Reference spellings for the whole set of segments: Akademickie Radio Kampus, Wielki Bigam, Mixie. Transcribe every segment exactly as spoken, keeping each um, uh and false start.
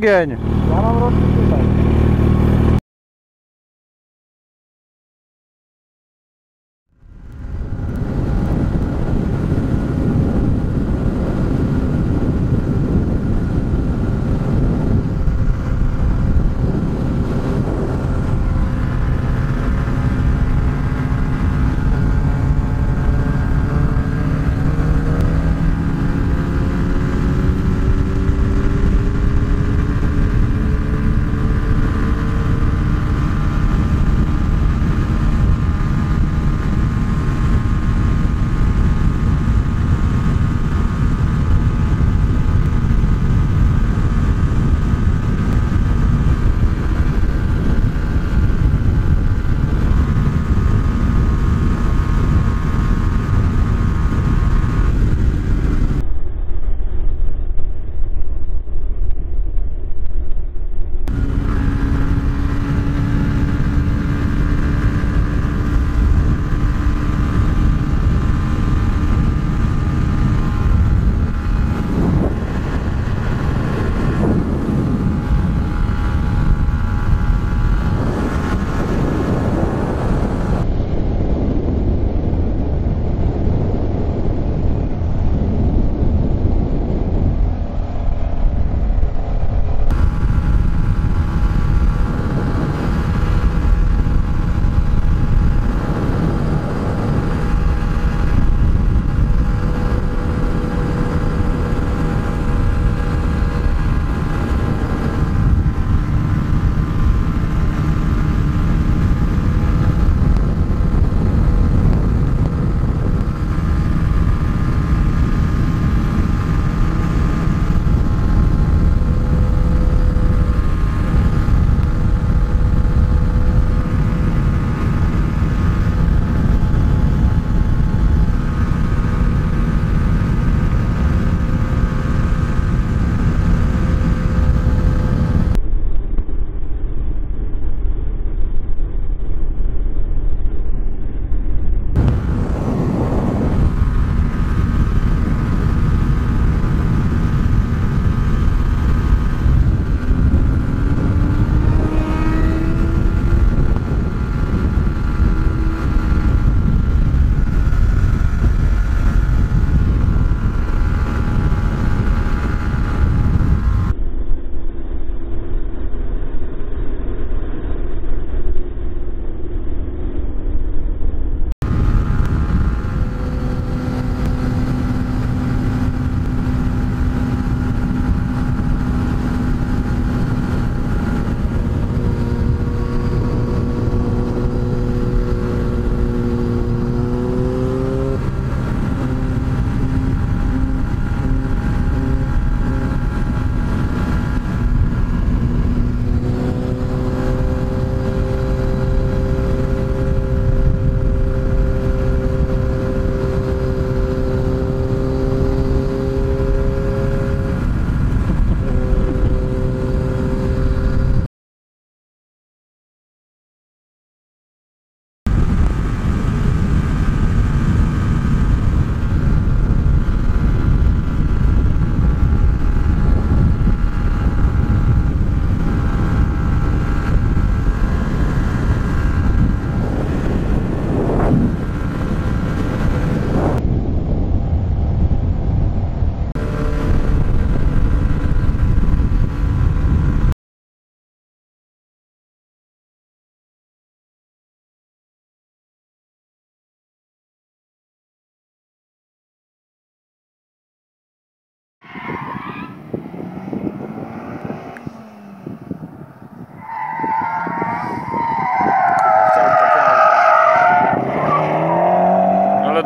ogień! Ja mam robić tutaj.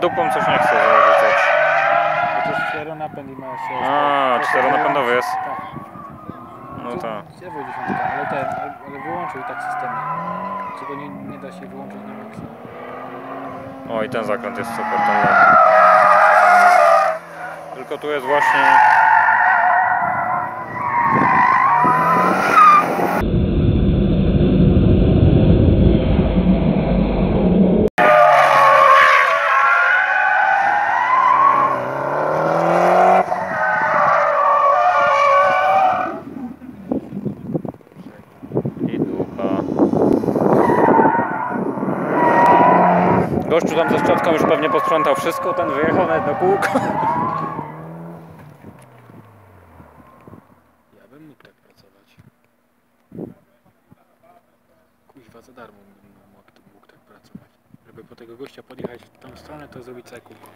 Dupą coś nie chcę zarzucać. To jest czteronapęd i ma się... A, czteronapędowy jest. No tak. Ale ten, ale wyłączył tak system. Czego nie, nie da się wyłączyć na Mixie. O, i ten zakręt jest super. Ten... Tylko tu jest właśnie... Gościu tam ze szczotką już pewnie posprzątał wszystko, ten wyjechał na jedno kółko. Ja bym mógł tak pracować. Kuźwa, za darmo bym mógł, mógł tak pracować. Żeby po tego gościa podjechać w tą stronę, to zrobić całe kółko.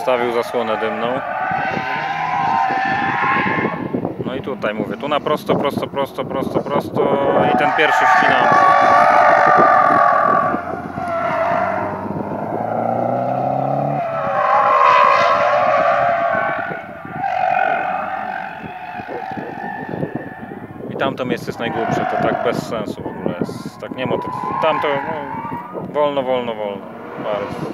Zostawił zasłonę dymną. No i tutaj mówię, tu na prosto, prosto, prosto, prosto, prosto i ten pierwszy wcina. I tamto miejsce jest najgłupsze, to tak bez sensu w ogóle jest. Tak nie ma, tamto no, wolno, wolno, wolno. Bardzo.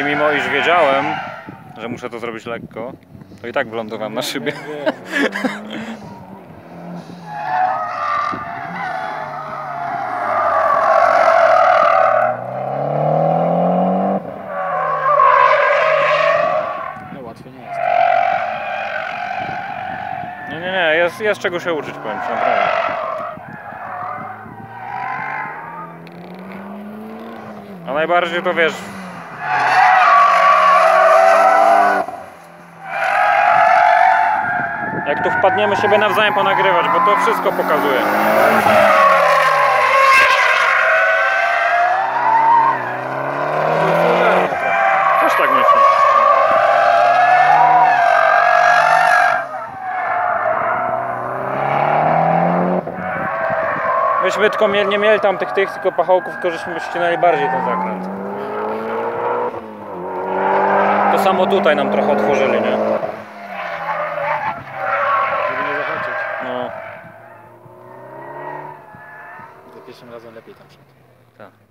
I mimo iż wiedziałem, że muszę to zrobić lekko, to i tak wylądowałem na szybie. No łatwo nie jest. Nie, nie, nie, jest, jest czego się uczyć, powiem ci, naprawdę. A najbardziej to wiesz, jak tu wpadniemy siebie nawzajem ponagrywać, bo to wszystko pokazuje. Też tak myślę. Myśmy tylko nie mieli tam tych tych, tylko pachołków, tylko żeśmy ścinali bardziej ten zakręt. To samo tutaj nam trochę otworzyli, nie? Pierwszym razem lepiej tam szedł. Tak.